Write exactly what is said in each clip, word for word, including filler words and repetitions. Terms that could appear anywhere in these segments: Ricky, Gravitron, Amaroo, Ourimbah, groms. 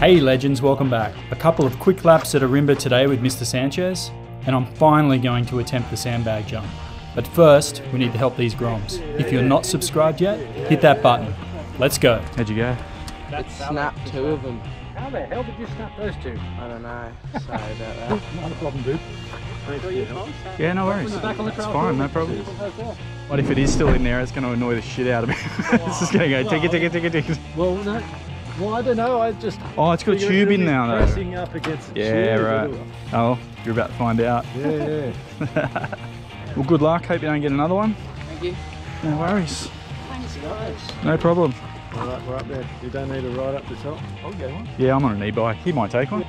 Hey legends, welcome back. A couple of quick laps at Ourimbah today with Mister Sanchez, and I'm finally going to attempt the sandbag jump. But first, we need to help these groms. If you're not subscribed yet, hit that button. Let's go. How'd you go? It snapped two of them. How the hell did you snap those two? I don't know. Sorry about that. Not a problem, dude. Yeah, no worries. It's fine, no problem. What if it is still in there? It's going to annoy the shit out of me. It's just going to go ticket, ticket, ticket, ticket. Well, no. Well, I don't know, I just... Oh, it's got a tube in now, though. Pressing up against the yeah, tube. Right. Oh, you're about to find out. Yeah, yeah. Well, good luck. Hope you don't get another one. Thank you. No worries. Thanks, guys. No problem. All right, we're up there. You don't need a ride up the top. I'll get one. Yeah, I'm on an e-bike. He might take one. No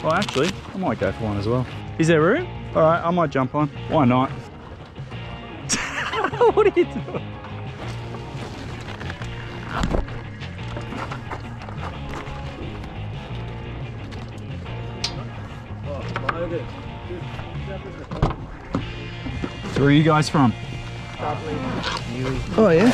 worries. Well, actually, I might go for one as well. Is there room? All right, I might jump on. Why not? What are you doing? So where are you guys from? Oh yeah.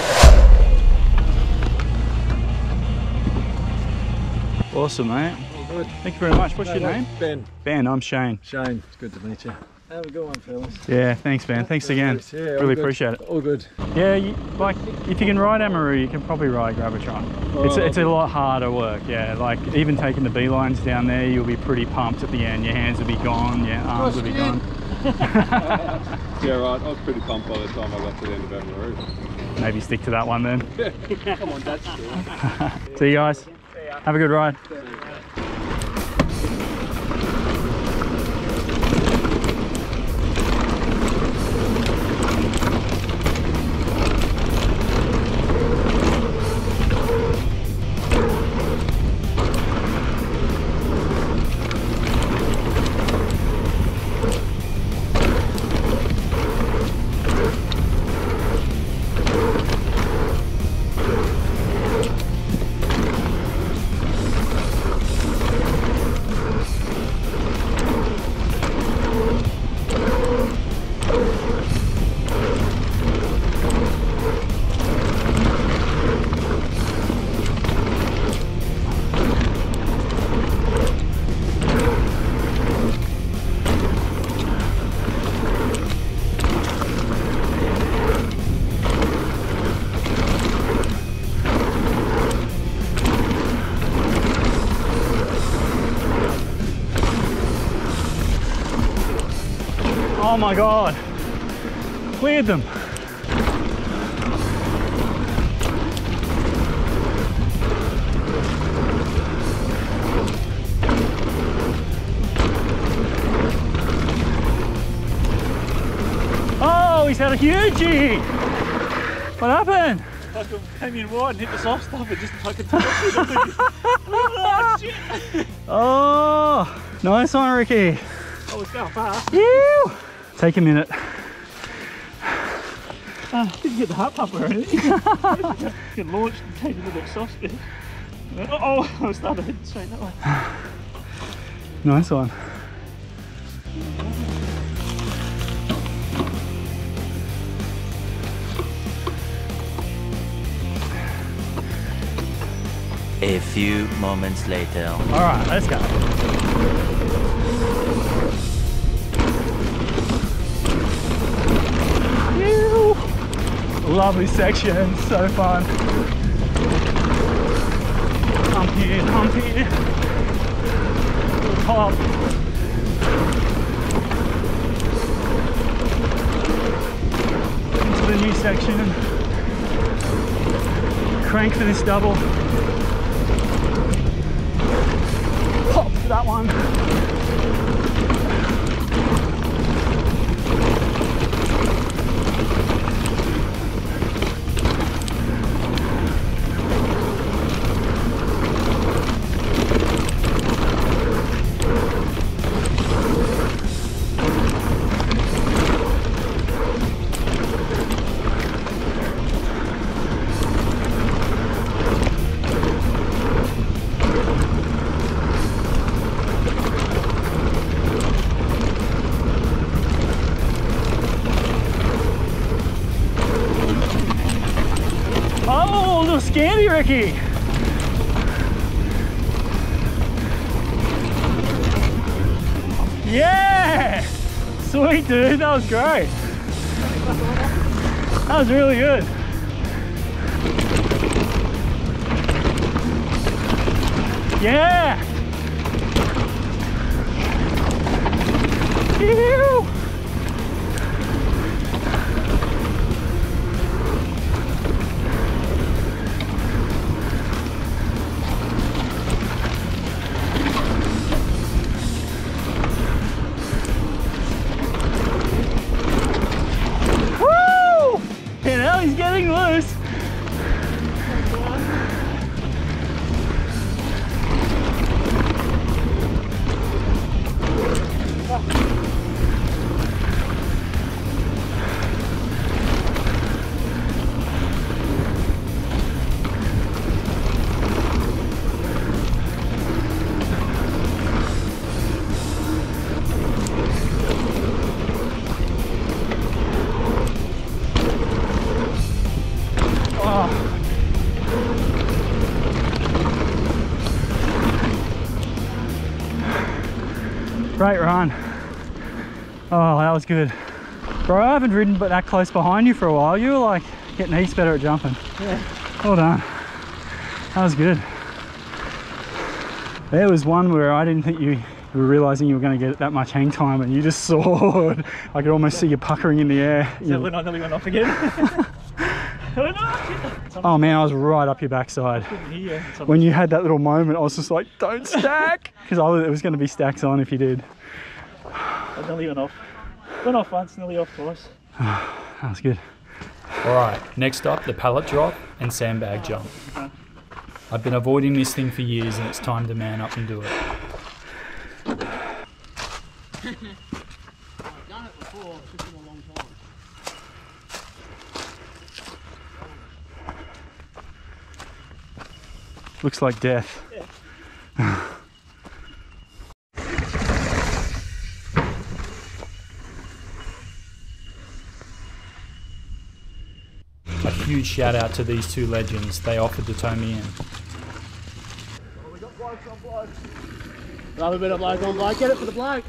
Awesome, mate. All good. Thank you very much. What's no, your name? Ben. Ben, I'm Shane. Shane, it's good to meet you. Have a good one, fellas. Yeah, thanks, man. Thanks again. Yeah, really good. Appreciate it. All good. Yeah, you, like if you can ride Amaroo, you can probably ride Gravitron. Oh, it's it's a lot harder work. Yeah, like even taking the beelines down there, you'll be pretty pumped at the end. Your hands will be gone. Your arms will be gone. Yeah, right. I was pretty pumped by the time I got to the end of Amaroo. Maybe stick to that one then. Come on, that's cool. See you guys. Have a good ride. Oh my God, cleared them. Oh, he's had a hugie. What happened? Fucking came in wide and hit the soft stuff and just fucking took it. Oh, nice one, Ricky. Oh, it's going fast. Ew. Take a minute. Uh, didn't get the heart pump or anything. Get launched and came a little bit soft there. Oh, oh, I started heading straight that way. Nice one. A few moments later. Alright, let's go. Lovely section, so fun. Hump here, hump here. Top. Into the new section. Crank for this double. Pop for that one. little scandy, Ricky. Yeah! Sweet, dude, that was great. That was really good. Yeah! Ew. He's getting loose. Great run. Oh, that was good. Bro, I haven't ridden but that close behind you for a while. You were like getting heaps better at jumping. Yeah. Well done. That was good. There was one where I didn't think you, you were realising you were going to get that much hang time and you just soared. I could almost yeah. see you puckering in the air. So yeah. When I nearly went off again. Oh man, I was right up your backside. When you had that little moment, I was just like, don't stack! Because it was going to be stacks on if you did. I nearly went off. Went off once, nearly off twice. That was good. Alright, next up, the pallet drop and sandbag jump. I've been avoiding this thing for years and it's time to man up and do it. I've done it before, it's just been a long time. Looks like death. Yeah. A huge shout out to these two legends. They offered to tow me in. Well, we got blokes on blokes. Another bit of bloke on bloke. Get it for the bloke.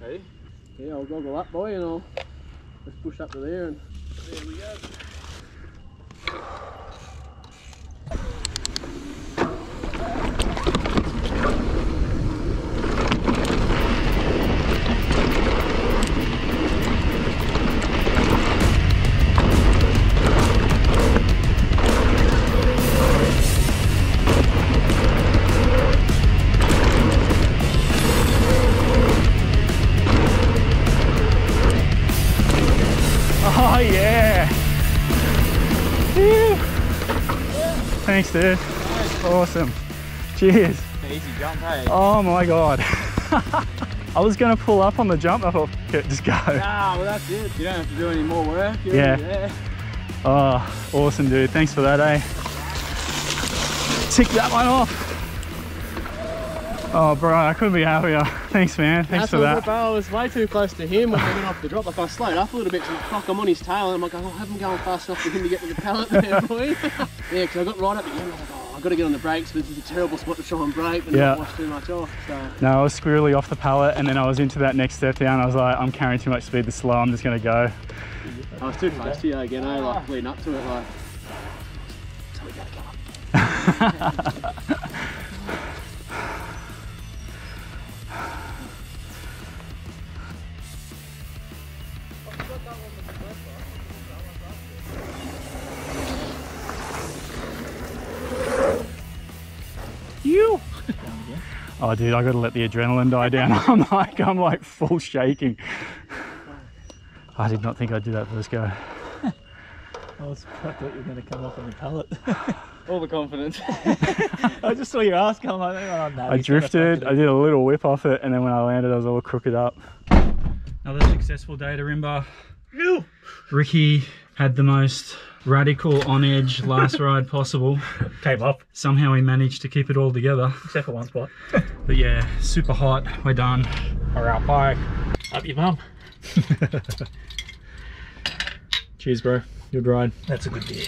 Ready? Yeah, I'll goggle up, boy, and I'll just push up to there and there we go. Thanks, dude. Nice. Awesome. Cheers. Easy jump, hey? Oh my god. I was going to pull up on the jump, I thought, f it, just go. Nah, well that's it. You don't have to do any more work. You're yeah. There. Oh, awesome, dude. Thanks for that, eh? Tick that one off. Oh, bro, I couldn't be happier. Thanks, man. Thanks that's for that. Bro, I was way too close to him when I went off the drop. Like, I slowed up a little bit, so fuck, I'm on his tail, and I'm like, I'll have him going fast enough for him to get to the pallet there, boy. Yeah, because I got right up the end, I was like, oh, I've got to get on the brakes, but this is a terrible spot to try and brake, but yeah. Not wash too much off, so. No, I was squirrely off the pallet, and then I was into that next step down, I was like, I'm carrying too much speed, this slow, I'm just going to go. I was too close to you again, eh, like, leading up to it, like, so we got to come up. You. Oh, dude, I gotta let the adrenaline die down. I'm like, I'm like full shaking. I did not think I'd do that first go. I was, I thought you were gonna come up on the pallet. All the confidence. I just saw your ass come. Like, oh, no, I drifted. I did a little whip off it, and then when I landed, I was all crooked up. Another successful day at Ourimbah. Ew. Ricky had the most radical on edge last ride possible. Came up. Somehow we managed to keep it all together. Except for one spot. But yeah, super hot. We're done. We're out bike. Up your mum. Cheers, bro. Good ride. That's a good beer.